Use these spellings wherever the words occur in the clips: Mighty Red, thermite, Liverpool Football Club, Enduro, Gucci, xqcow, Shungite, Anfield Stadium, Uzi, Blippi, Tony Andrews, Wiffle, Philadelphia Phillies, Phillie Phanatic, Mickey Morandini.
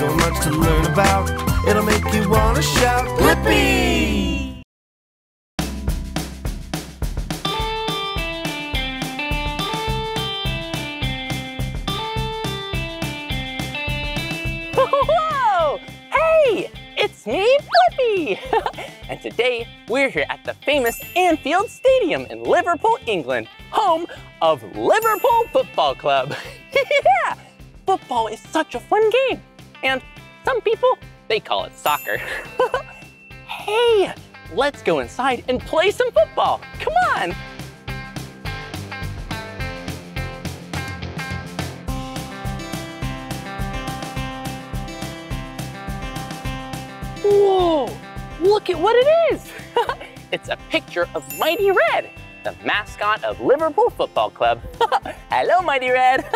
so much to learn about. It'll make you want to shout, Blippi! Whoa! Hey! It's me, Blippi! And today, we're here at the famous Anfield Stadium in Liverpool, England, home of Liverpool Football Club. Yeah! Football is such a fun game. And some people, they call it soccer. Hey, let's go inside and play some football. Come on! Whoa! Look at what it is! It's a picture of Mighty Red, the mascot of Liverpool Football Club. Hello, Mighty Red!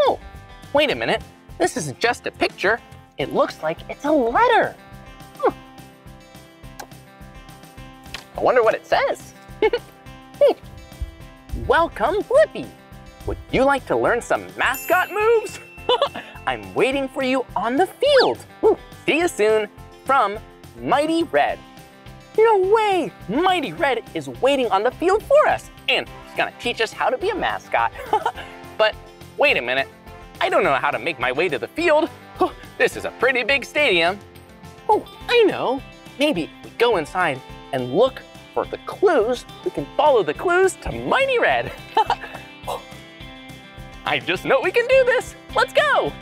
Oh, wait a minute. This isn't just a picture. It looks like it's a letter. I wonder what it says. Welcome, Blippi. Would you like to learn some mascot moves? I'm waiting for you on the field. See you soon. From Mighty Red. No way! Mighty Red is waiting on the field for us, and he's gonna teach us how to be a mascot. But wait a minute, I don't know how to make my way to the field. This is a pretty big stadium. Oh, I know. Maybe we go inside and look for the clues. We can follow the clues to Mighty Red. I just know we can do this. Let's go!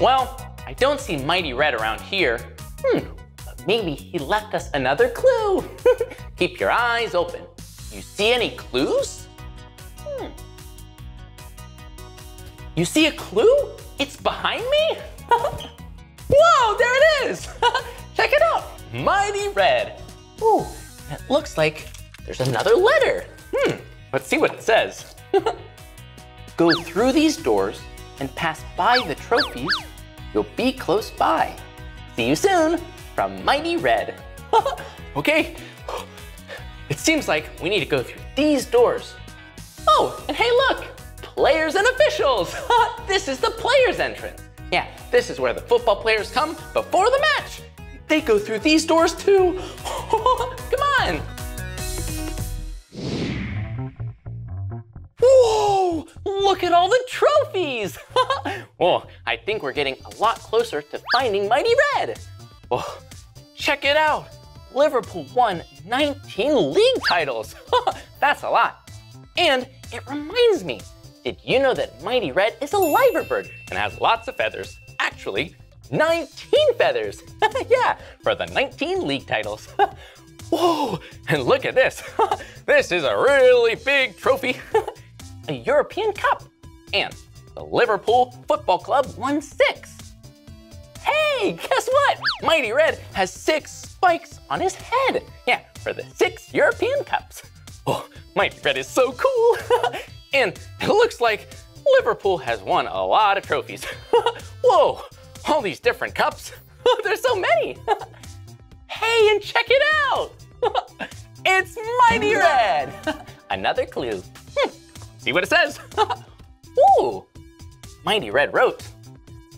Well, I don't see Mighty Red around here. But maybe he left us another clue. Keep your eyes open. You see any clues? You see a clue? It's behind me? Whoa, there it is! Check it out, Mighty Red. Ooh, it looks like there's another letter. Let's see what it says. Go through these doors and pass by the trophies, you'll be close by. See you soon, from Mighty Red. Okay, it seems like we need to go through these doors. Oh, and hey look, players and officials. This is the players' entrance. Yeah, this is where the football players come before the match. They go through these doors too. Come on. Whoa, look at all the trophies. Well, I think we're getting a lot closer to finding Mighty Red. Oh, check it out. Liverpool won 19 league titles. That's a lot. And it reminds me, did you know that Mighty Red is a liver bird and has lots of feathers? Actually, 19 feathers. Yeah, for the 19 league titles. Whoa, and look at this. This is a really big trophy. A European Cup, and the Liverpool Football Club won 6. Hey, guess what? Mighty Red has 6 spikes on his head. Yeah, for the 6 European Cups. Oh, Mighty Red is so cool. And it looks like Liverpool has won a lot of trophies. Whoa, all these different cups. There's so many. Hey, and check it out. It's Mighty Red. Another clue. See what it says. Ooh, Mighty Red wrote,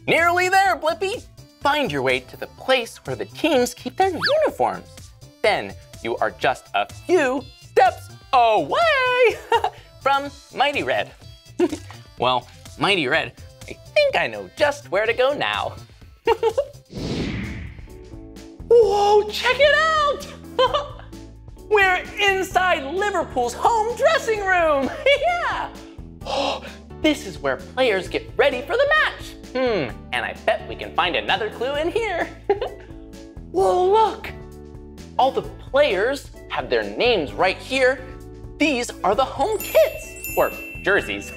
nearly there, Blippi. Find your way to the place where the teams keep their uniforms. Then you are just a few steps away from Mighty Red. Well, Mighty Red, I think I know just where to go now. Whoa, check it out. We're inside Liverpool's home dressing room. Yeah. Oh, this is where players get ready for the match. And I bet we can find another clue in here. Whoa, look. All the players have their names right here. These are the home kits, or jerseys.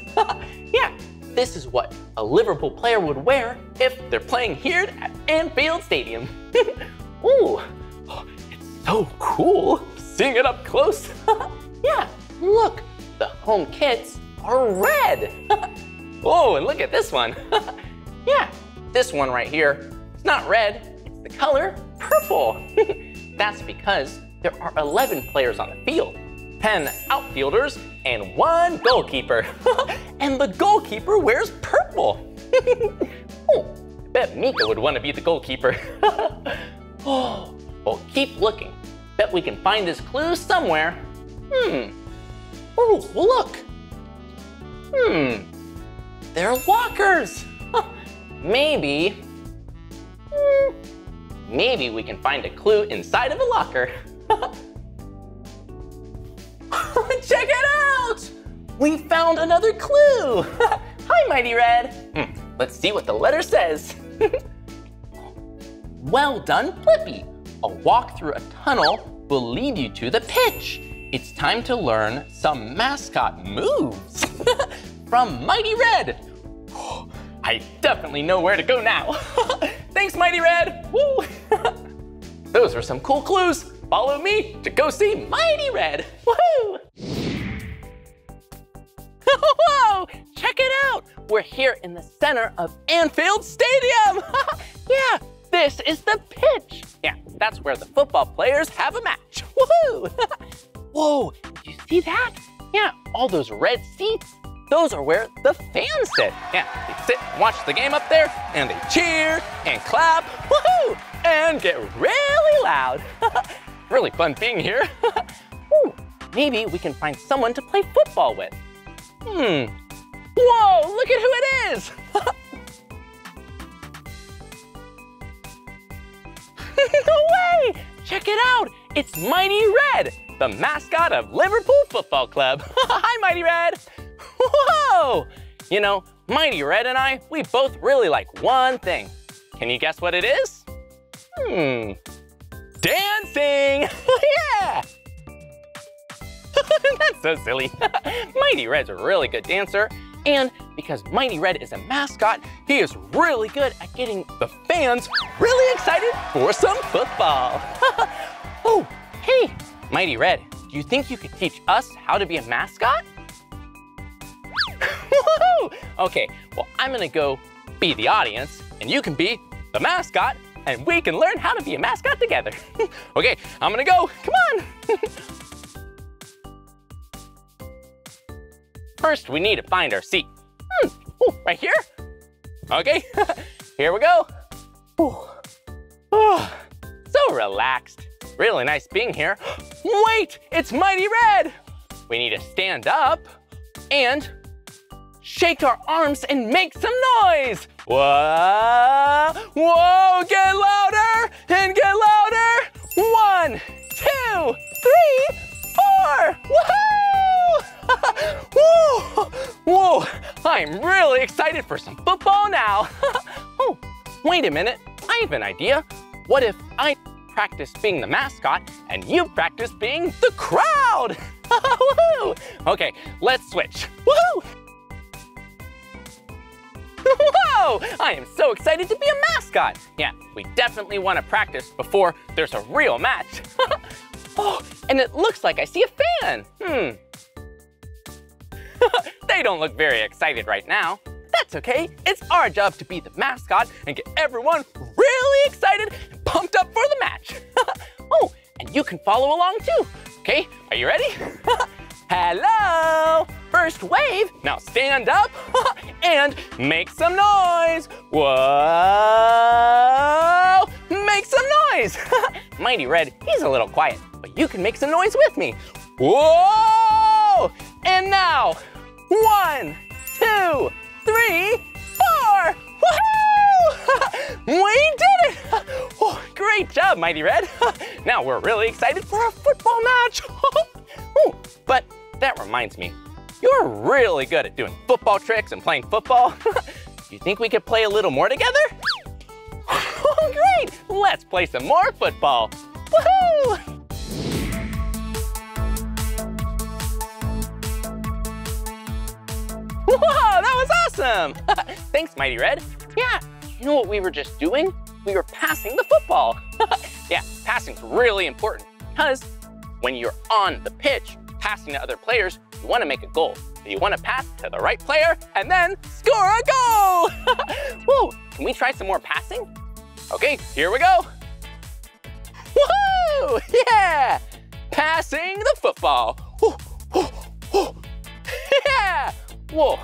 Yeah, this is what a Liverpool player would wear if they're playing here at Anfield Stadium. Ooh, oh, it's so cool. Seeing it up close. Yeah, look, the home kits are red. Oh, and look at this one. Yeah, this one right here, it's not red, it's the color purple. That's because there are 11 players on the field, 10 outfielders and 1 goalkeeper. and the goalkeeper wears purple. Oh, I bet Mika would want to be the goalkeeper. Oh, well, keep looking. Bet we can find this clue somewhere. Oh, well, look. They're lockers. Maybe we can find a clue inside of a locker. Check it out! We found another clue. Hi, Mighty Red. Let's see what the letter says. Well done, Blippi. A walk through a tunnel will lead you to the pitch. It's time to learn some mascot moves. From Mighty Red. I definitely know where to go now. Thanks, Mighty Red. Woo. Those were some cool clues. Follow me to go see Mighty Red. Woohoo! Whoa! Check it out. We're here in the center of Anfield Stadium. Yeah, this is the pitch. Yeah, that's where the football players have a match. Woohoo! Whoa! Did you see that? Yeah, all those red seats. Those are where the fans sit. Yeah, they sit and watch the game up there, and they cheer and clap, woohoo, and get really loud. Really fun being here. Ooh, maybe we can find someone to play football with. Whoa, look at who it is. No way! Check it out. It's Mighty Red, the mascot of Liverpool Football Club. Hi, Mighty Red. Whoa! You know, Mighty Red and I, we both really like one thing. Can you guess what it is? Dancing! Yeah! That's so silly. Mighty Red's a really good dancer, and because Mighty Red is a mascot, he is really good at getting the fans really excited for some football. Oh, hey, Mighty Red, do you think you could teach us how to be a mascot? Woohoo! Okay, well, I'm gonna go be the audience, and you can be the mascot, and we can learn how to be a mascot together. Okay, I'm gonna go, come on! First, we need to find our seat. Ooh, right here? Okay, here we go. Oh, so relaxed. Really nice being here. Wait, it's Mighty Red! We need to stand up and shake our arms and make some noise. Whoa, whoa, get louder and get louder. 1, 2, 3, 4, woohoo! Whoa, whoa, I'm really excited for some football now. Oh, wait a minute, I have an idea. What if I practice being the mascot and you practice being the crowd? Woohoo! Okay, let's switch. Woohoo! Whoa! I am so excited to be a mascot. Yeah, we definitely want to practice before there's a real match. Oh, and it looks like I see a fan. They don't look very excited right now. That's okay. It's our job to be the mascot and get everyone really excited and pumped up for the match. Oh, and you can follow along too. Okay, are you ready? Hello! First wave, now stand up and make some noise. Whoa! Make some noise! Mighty Red, he's a little quiet, but you can make some noise with me. Whoa! And now, 1, 2, 3, 4! Woohoo! We did it! Oh, great job, Mighty Red. Now we're really excited for our football match. Ooh, but that reminds me, you're really good at doing football tricks and playing football. Do you think we could play a little more together? Oh, great! Let's play some more football. Woohoo! Whoa, that was awesome! Thanks, Mighty Red. Yeah, you know what we were just doing? We were passing the football. Yeah, passing's really important because when you're on the pitch, passing to other players, you want to make a goal. So you want to pass to the right player and then score a goal. Whoa, can we try some more passing? Okay, here we go. Woohoo! Yeah! Passing the football. Whoa, whoa, whoa. Yeah! Whoa,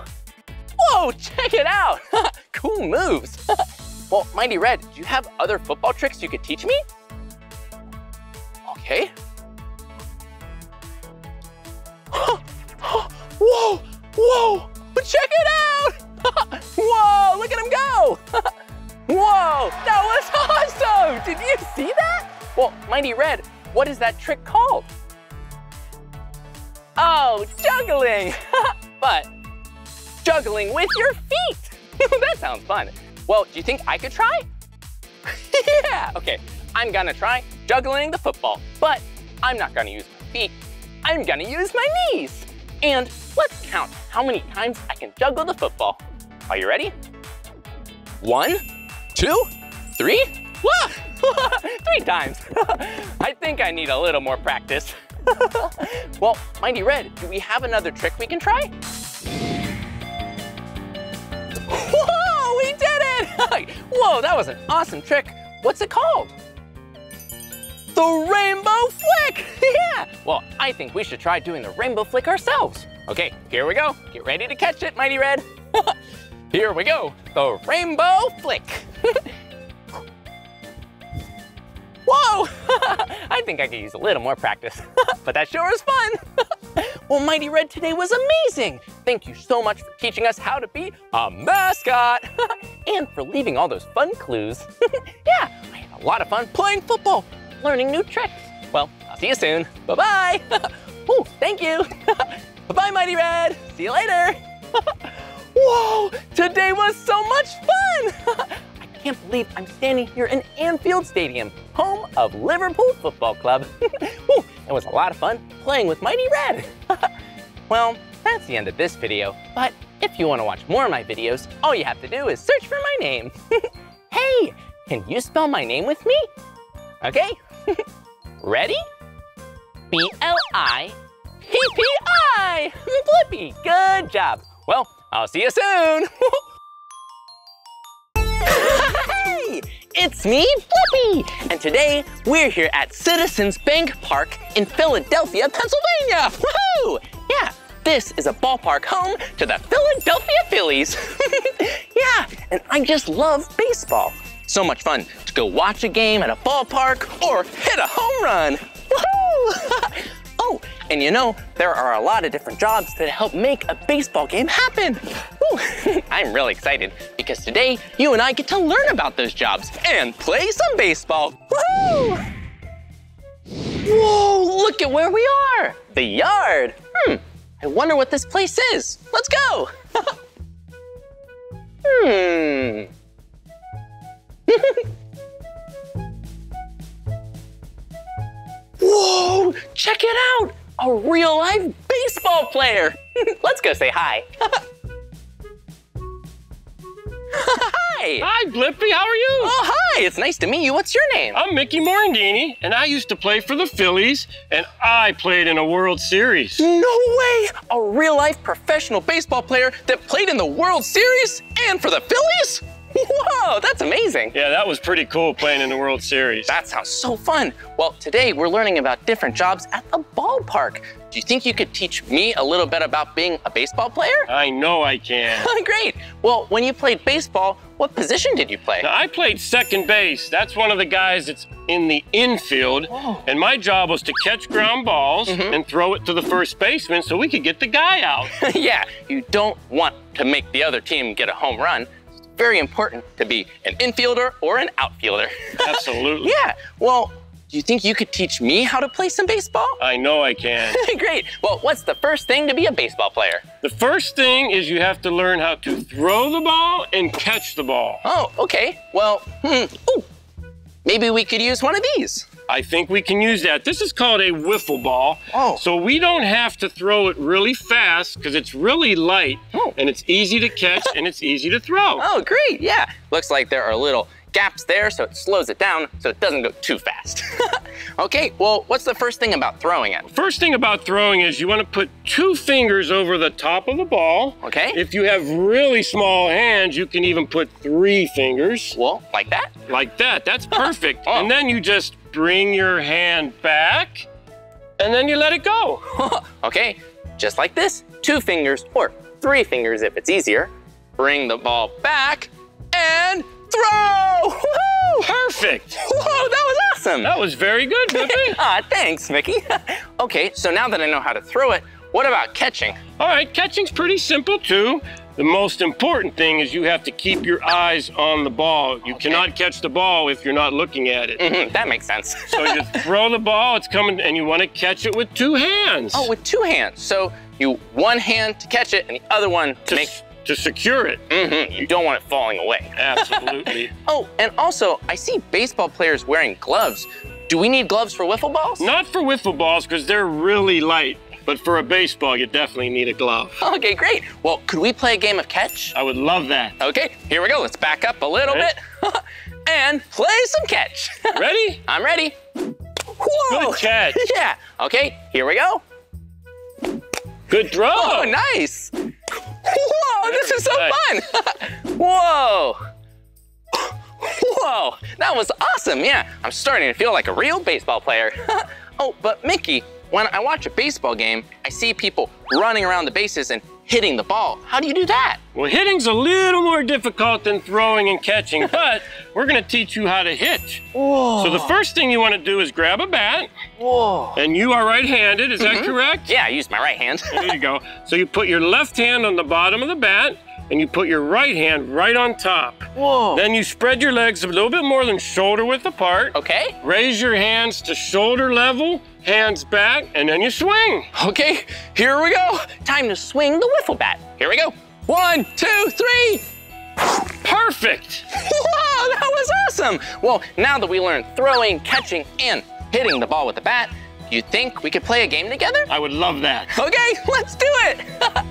Whoa, check it out. Cool moves. Well, Mighty Red, do you have other football tricks you could teach me? Okay. Whoa, whoa, check it out. Whoa, look at him go. Whoa, that was awesome. Did you see that? Well, Mighty Red, what is that trick called? Oh, juggling. But juggling with your feet. That sounds fun. Well, do you think I could try? Yeah, okay. I'm gonna try juggling the football, but I'm not gonna use my feet. I'm gonna use my knees. And let's count how many times I can juggle the football. Are you ready? 1, 2, 3. Whoa! 3 times. I think I need a little more practice. Well, Mighty Red, do we have another trick we can try? Whoa, we did it! Whoa, that was an awesome trick. What's it called? The rainbow flick, yeah! Well, I think we should try doing the rainbow flick ourselves. Okay, here we go. Get ready to catch it, Mighty Red. Here we go, the rainbow flick. Whoa, I think I could use a little more practice, but that sure is fun. Well, Mighty Red, today was amazing. Thank you so much for teaching us how to be a mascot and for leaving all those fun clues. Yeah, I had a lot of fun playing football, learning new tricks. Well, I'll see you soon. Bye-bye. Oh, thank you. Bye-bye, Mighty Red. See you later. Whoa, today was so much fun. I can't believe I'm standing here in Anfield Stadium, home of Liverpool Football Club. Ooh, it was a lot of fun playing with Mighty Red. Well, that's the end of this video, but if you want to watch more of my videos, all you have to do is search for my name. Hey, can you spell my name with me? Okay, ready? B-L-I-P-P-I, Blippi, good job. Well, I'll see you soon. Hey, it's me, Blippi, and today we're here at Citizens Bank Park in Philadelphia, Pennsylvania. Woohoo! Yeah, this is a ballpark home to the Philadelphia Phillies. Yeah, and I just love baseball. So much fun to go watch a game at a ballpark or hit a home run. Woohoo! Oh, and you know, there are a lot of different jobs that help make a baseball game happen. Ooh, I'm really excited because today you and I get to learn about those jobs and play some baseball. Woo-hoo! Whoa, look at where we are, the yard. I wonder what this place is. Let's go. Whoa, check it out, a real live baseball player. Let's go say hi. Hi. Hi, Blippi, how are you? Oh, hi, it's nice to meet you. What's your name? I'm Mickey Morandini, and I used to play for the Phillies, and I played in a World Series. No way, a real life professional baseball player that played in the World Series and for the Phillies? Whoa, that's amazing. Yeah, that was pretty cool playing in the World Series. That sounds so fun. Well, today we're learning about different jobs at the ballpark. Do you think you could teach me a little bit about being a baseball player? I know I can. Great. Well, when you played baseball, what position did you play? Now, I played second base. That's one of the guys that's in the infield. Whoa. And my job was to catch ground balls and throw it to the first baseman so we could get the guy out. Yeah, you don't want to make the other team get a home run. Very important to be an infielder or an outfielder. Absolutely. Yeah, well, do you think you could teach me how to play some baseball? I know I can. Great, well, what's the first thing to be a baseball player? The first thing is you have to learn how to throw the ball and catch the ball. Oh, okay, well, ooh, maybe we could use one of these. I think we can use that. This is called a wiffle ball. Oh. So we don't have to throw it really fast because it's really light and it's easy to catch and it's easy to throw. Oh, great, yeah. Looks like there are little gaps there so it slows it down so it doesn't go too fast. Okay, well, what's the first thing about throwing it? First thing about throwing is you want to put 2 fingers over the top of the ball. Okay. If you have really small hands, you can even put 3 fingers. Well, like that? Like that, that's perfect. Oh. And then you just bring your hand back, and then you let it go. Okay, just like this, 2 fingers or 3 fingers if it's easier. bring the ball back, and throw! Woo-hoo! Perfect! Whoa, that was awesome! That was very good, Blippi. Aw, thanks, Mickey. Okay, so now that I know how to throw it, what about catching? All right, catching's pretty simple, too. The most important thing is you have to keep your eyes on the ball. You cannot catch the ball if you're not looking at it. Mm-hmm, that makes sense. So you throw the ball, it's coming, and you want to catch it with two hands. Oh, with two hands. So you one hand to catch it and the other one to make... to secure it. Mm-hmm, you don't want it falling away. Absolutely. Oh, and also, I see baseball players wearing gloves. Do we need gloves for wiffle balls? Not for wiffle balls, because they're really light. But for a baseball, you definitely need a glove. Okay, great. Well, could we play a game of catch? I would love that. Okay, here we go. Let's back up a little bit and play some catch. Ready? I'm ready. Whoa. Good catch. Yeah. Okay, here we go. Good throw. Oh, nice. Whoa, this is so fun. Whoa. Whoa, that was awesome. Yeah, I'm starting to feel like a real baseball player. Oh, but Mickey, when I watch a baseball game, I see people running around the bases and hitting the ball. How do you do that? Well, hitting's a little more difficult than throwing and catching, but we're gonna teach you how to hit. Whoa. So the first thing you wanna do is grab a bat. Whoa. And you are right-handed, is that correct? Yeah, I used my right hand. There you go. So you put your left hand on the bottom of the bat, and you put your right hand right on top. Whoa. Then you spread your legs a little bit more than shoulder width apart. Okay. Raise your hands to shoulder level, hands back, and then you swing. Okay, here we go. Time to swing the wiffle bat. Here we go. 1, 2, 3. Perfect. Whoa, that was awesome. Well, now that we learned throwing, catching, and hitting the ball with the bat, do you think we could play a game together? I would love that. Okay, let's do it.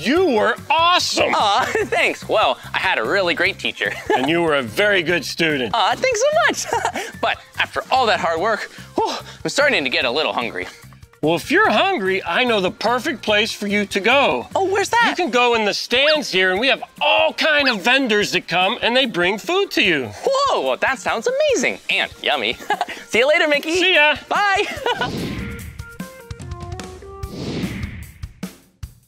You were awesome! Aw, thanks. Well, I had a really great teacher. And you were a very good student. Aw, thanks so much. But after all that hard work, whew, I'm starting to get a little hungry. Well, if you're hungry, I know the perfect place for you to go. Oh, where's that? You can go in the stands here, and we have all kind of vendors that come, and they bring food to you. Whoa, well, that sounds amazing and yummy. See you later, Mickey. See ya. Bye.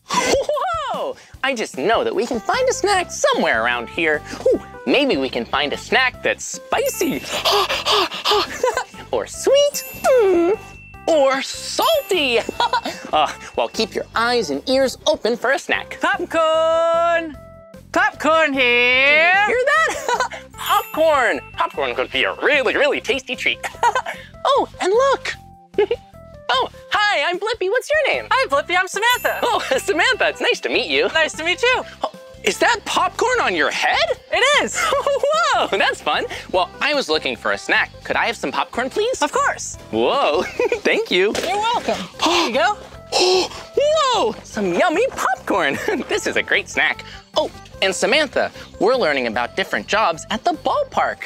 Whoa! I just know that we can find a snack somewhere around here. Ooh, maybe we can find a snack that's spicy. Or sweet. Or salty. Well, keep your eyes and ears open for a snack. Popcorn! Popcorn here! Did you hear that? Popcorn! Popcorn could be a really, really tasty treat. Oh, and look! Oh, hi, I'm Blippi. What's your name? Hi, Blippi. I'm Samantha. Oh, Samantha, it's nice to meet you. Nice to meet you. Oh, is that popcorn on your head? It is. Whoa, that's fun. Well, I was looking for a snack. Could I have some popcorn, please? Of course. Whoa, thank you. You're welcome. Here you go. Whoa, some yummy popcorn. This is a great snack. Oh, and Samantha. We're learning about different jobs at the ballpark.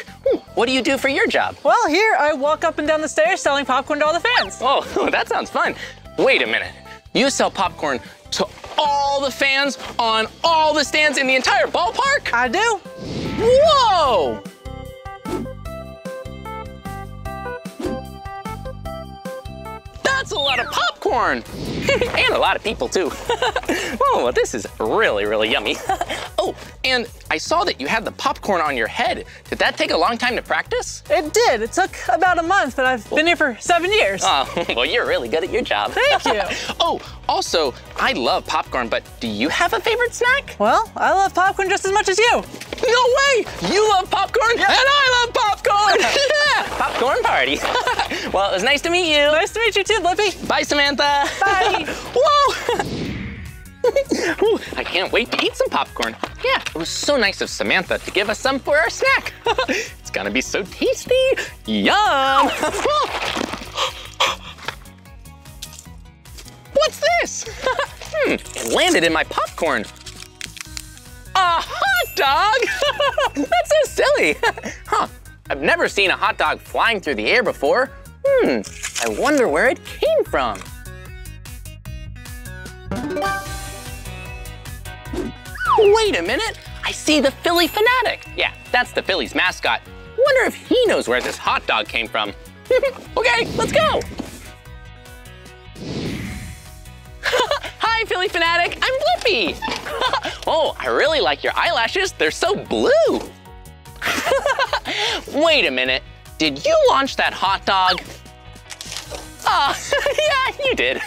What do you do for your job? Well, here I walk up and down the stairs selling popcorn to all the fans. Oh, that sounds fun. Wait a minute. You sell popcorn to all the fans on all the stands in the entire ballpark? I do. Whoa! That's a lot of popcorn. And a lot of people too. Oh, this is really, really yummy. Oh, and I saw that you had the popcorn on your head. Did that take a long time to practice? It did. It took about a month, but I've been here for 7 years. Oh, well, you're really good at your job. Thank you. Oh, also, I love popcorn, but do you have a favorite snack? Well, I love popcorn just as much as you. No way! You love popcorn, and I love popcorn! Yeah. Popcorn party. Well, it was nice to meet you. Nice to meet you too, Blippi. Bye, Samantha. Bye. Whoa! Ooh, I can't wait to eat some popcorn. Yeah, it was so nice of Samantha to give us some for our snack. It's gonna be so tasty. Yum! What's this? It landed in my popcorn. A hot dog? That's so silly. I've never seen a hot dog flying through the air before. I wonder where it came from. Wait a minute, I see the Phillie Phanatic. Yeah, that's the Phillies mascot. Wonder if he knows where this hot dog came from. Okay, let's go. Hi, Phillie Phanatic, I'm Blippi. Oh, I really like your eyelashes. They're so blue. Wait a minute, did you launch that hot dog? Oh, yeah, you did.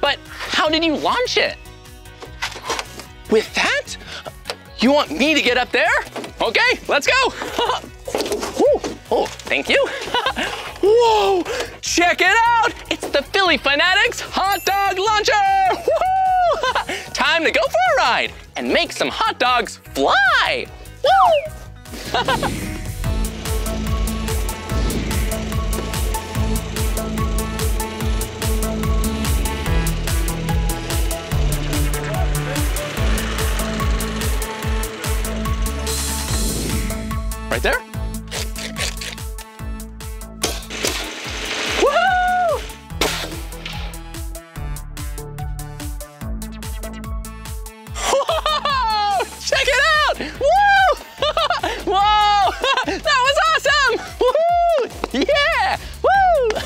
But how did you launch it? With that? You want me to get up there? Okay, let's go. Oh, thank you. Whoa, check it out. It's the Phillie Phanatic's hot dog launcher. Woohoo! Time to go for a ride and make some hot dogs fly. Woo! Right there. Woohoo! Whoa! Check it out! Woo! Whoa! That was awesome! Woohoo! Yeah! Woo!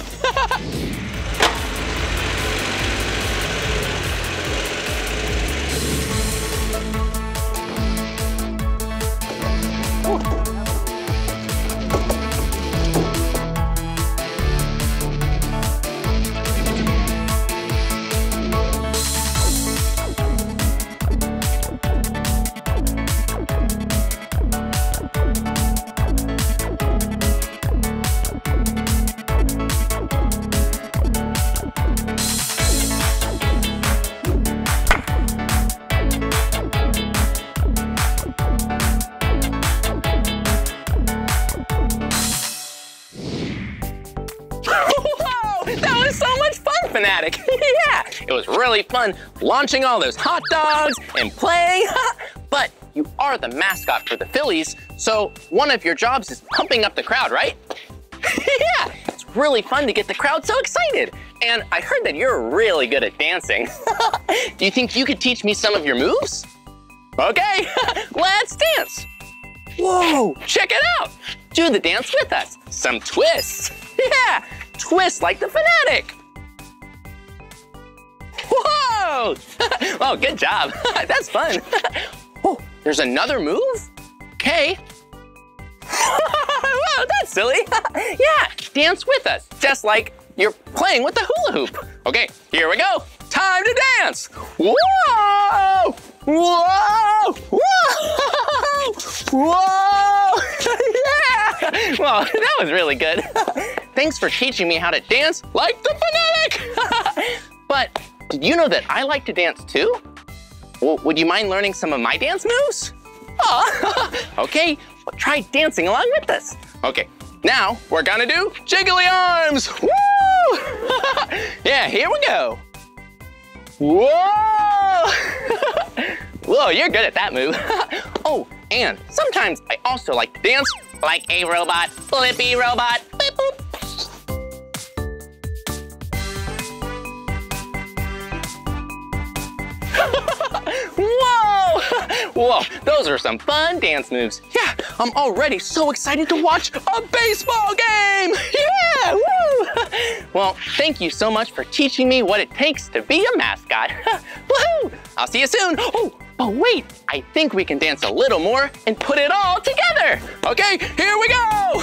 Yeah, it was really fun launching all those hot dogs and playing. But you are the mascot for the Phillies, so one of your jobs is pumping up the crowd, right? Yeah, it's really fun to get the crowd so excited. And I heard that you're really good at dancing. Do you think you could teach me some of your moves? Okay, let's dance. Whoa, check it out. Do the dance with us. Some twists. Yeah, twist like the Phanatic. Whoa! Oh, good job. That's fun. Oh, there's another move? Okay. Whoa, that's silly. Yeah, dance with us, just like you're playing with the hula hoop. Okay, here we go. Time to dance. Whoa! Whoa! Whoa! Whoa! Yeah! Well, that was really good. Thanks for teaching me how to dance like the Phanatic. But did you know that I like to dance too? Well, would you mind learning some of my dance moves? Oh, okay, well, try dancing along with us. Okay, now we're gonna do jiggly arms. Woo! Yeah, here we go. Whoa! Whoa, you're good at that move. Oh, and sometimes I also like to dance like a robot. Blippi robot. Blip, boop. Whoa! Whoa, those are some fun dance moves. Yeah, I'm already so excited to watch a baseball game! Yeah, woo! Well, thank you so much for teaching me what it takes to be a mascot. Woohoo! I'll see you soon. Oh, but wait, I think we can dance a little more and put it all together. Okay, here we go!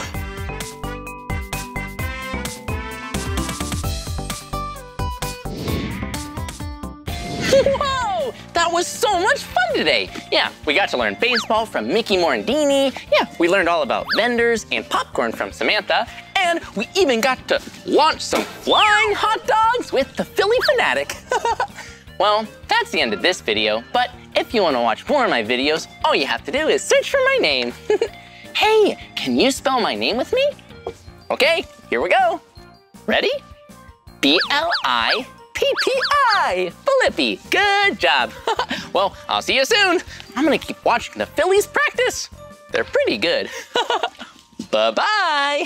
Whoa! That was so much fun today. Yeah, we got to learn baseball from Mickey Morandini. Yeah, we learned all about vendors and popcorn from Samantha. And we even got to launch some flying hot dogs with the Phillie Phanatic. Well, that's the end of this video. But if you want to watch more of my videos, all you have to do is search for my name. Hey, can you spell my name with me? Okay, here we go. Ready? B-L-I-P-P-I, Blippi, good job. Well, I'll see you soon. I'm gonna keep watching the Phillies practice. They're pretty good. Bye-bye.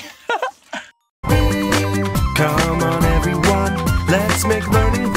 Come on everyone, let's make learning